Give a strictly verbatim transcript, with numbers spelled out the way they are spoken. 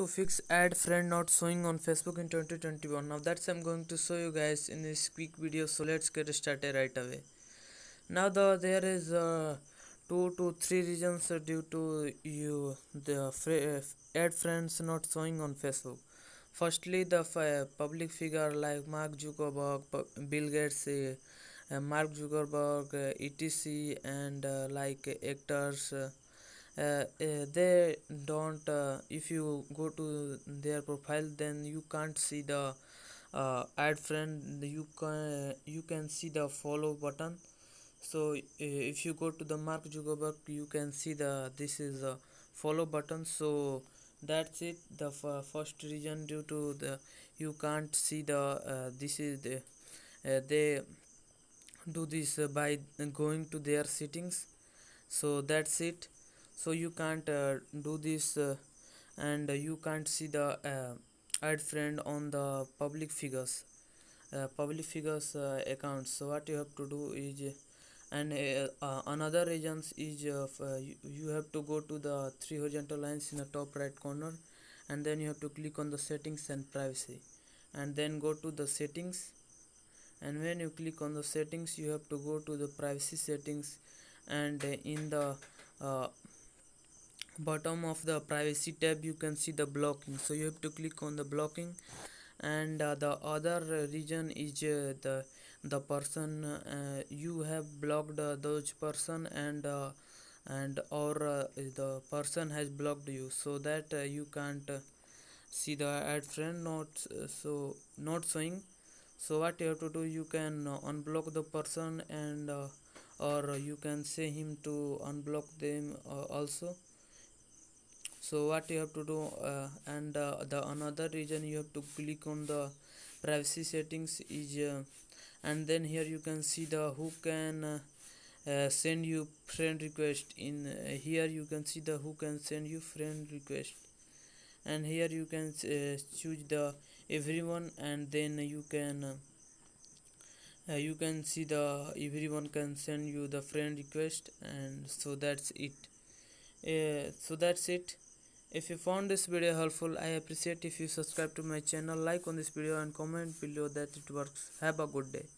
To fix ad friend not showing on Facebook in twenty twenty-one. Now that's I'm going to show you guys in this quick video, so let's get started right away. Now the there is uh, two to three reasons due to you the ad friends not showing on Facebook. Firstly, the public figure like Mark Zuckerberg, Bill Gates, uh, Mark Zuckerberg, uh, etc, and uh, like actors. Uh, Uh, uh, they don't uh, if you go to their profile, then you can't see the uh, add friend. You can uh, you can see the follow button. So uh, if you go to the Mark Zuckerberg, you can see the this is a follow button. So that's it, the first reason due to the you can't see the uh, this is the uh, they do this by going to their settings. So that's it. So you can't uh, do this uh, and you can't see the uh, add friend on the public figures uh, public figures uh, accounts. So what you have to do is, and uh, uh, another reasons is uh, you, you have to go to the three horizontal lines in the top right corner, and then you have to click on the settings and privacy, and then go to the settings. And when you click on the settings, you have to go to the privacy settings, and uh, in the uh, bottom of the privacy tab you can see the blocking. So you have to click on the blocking. And uh, the other reason is uh, the the person uh, you have blocked uh, those person, and uh, and or uh, the person has blocked you, so that uh, you can't uh, see the ad friend not uh, so not showing. So what you have to do, you can uh, unblock the person, and uh, or you can say him to unblock them uh, also. So what you have to do, uh, and uh, the another reason you have to click on the privacy settings is, uh, and then here you can see the who can uh, uh, send you friend request. In uh, here you can see the who can send you friend request, and here you can uh, choose the everyone, and then you can uh, uh, you can see the everyone can send you the friend request. And so that's it. Uh, so that's it. If you found this video helpful, I appreciate if you subscribe to my channel, like on this video, and comment below that it works. Have a good day.